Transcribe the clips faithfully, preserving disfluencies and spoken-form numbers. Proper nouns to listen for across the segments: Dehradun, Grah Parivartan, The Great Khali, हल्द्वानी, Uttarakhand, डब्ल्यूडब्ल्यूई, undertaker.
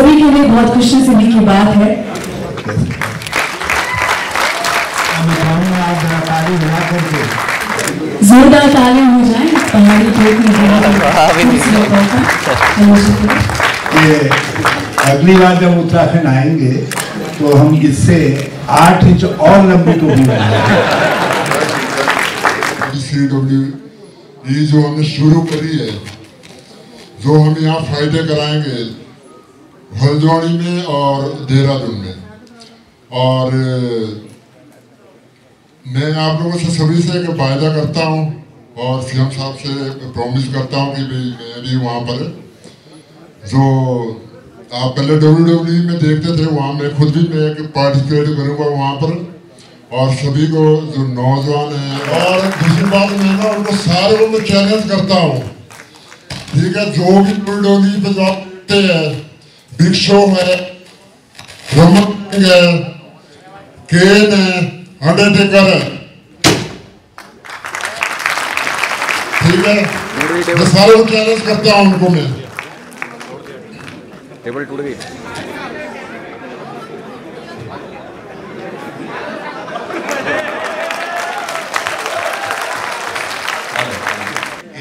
सभी के लिए बहुत खुशी से की बात है। जोरदार ताली हो जाए पहाड़ी ये। अगली बार जब उत्तराखंड आएंगे तो हम इससे आठ इंच और लंबी टोपी ये जो हमने शुरू करी है, जो हम यहाँ फ्राइडे कराएंगे हल्द्वानी में और देहरादून में। और मैं आप लोगों से सभी से एक वायदा करता हूँ और सी एम साहब से प्रॉमिस करता हूँ कि भाई मैं भी वहाँ पर जो आप पहले डब्ल्यू डब्ल्यू में देखते थे वहाँ मैं खुद भी मैं पार्टिसिपेट करूँगा वहाँ पर। और सभी को जो नौजवान हैं और दूसरी बात मैं ना उनको सारे को मैं चैलेंज करता हूँ, ठीक है, जो भी डब्ल्यू पे जाते हैं बिग शो है, रमन है, केन है, अंडरटेकर है, ठीक है, मैं सारे को चैलेंज करता हूँ उनको मैं। टेबल टूट गई।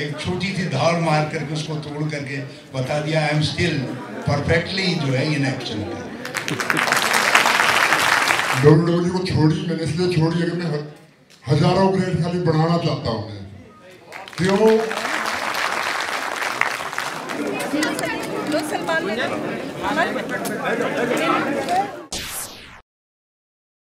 एक छोटी सी धार मार करके उसको तोड़ करके बता दिया आई एम स्टिल परफेक्टली जो है इन एक्शन। डब्ल्यूडब्ल्यूई को छोड़ी मैंने इसलिए छोड़ी है कि मैं हजारों ग्रेट खाली बढ़ाना चाहता हूँ मैं। क्यों सलमान में